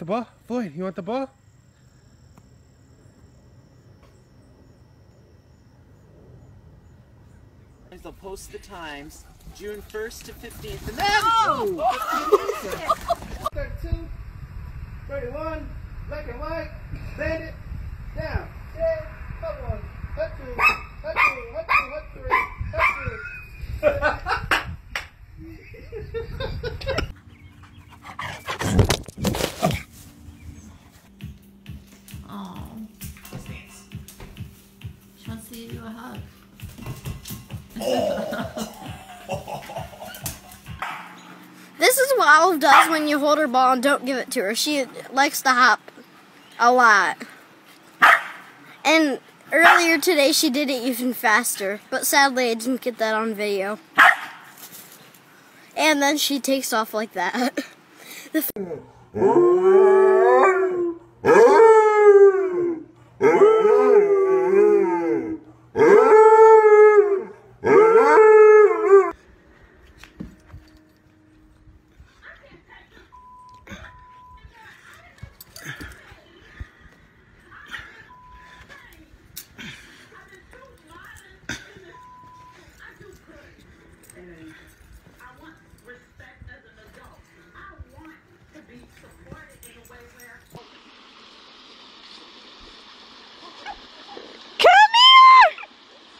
the ball? Floyd, you want the ball? They'll post the times June 1st to 15th. And then oh! 32, 31, black and white, bend it, down, yeah, up one, up two, up two, up two, up three, up three. Oh. She wants to give you a hug. This is what Olive does when you hold her ball and don't give it to her. She likes to hop a lot. And earlier today she did it even faster, but sadly I didn't get that on video. And then she takes off like that.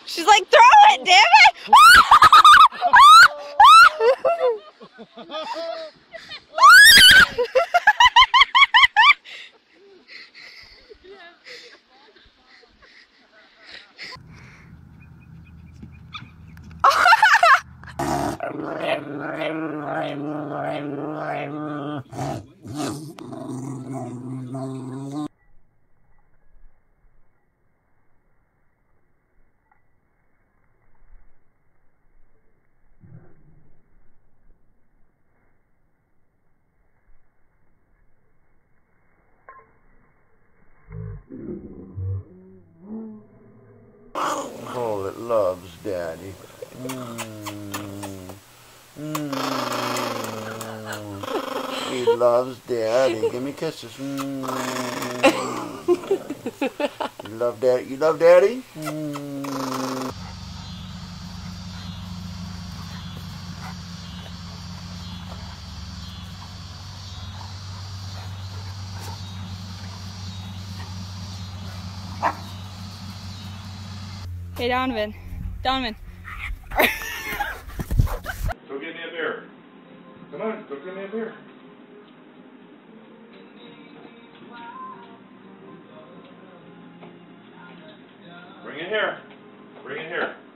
She's like, throw it, damn it! Oh, it loves Daddy. Mm. Mm. He loves Daddy. Give me kisses. Mm. You love Daddy? You love Daddy? Mm. Hey, Donovan. Donovan. Go get me a beer. Come on, go get me a beer. Bring it here. Bring it here.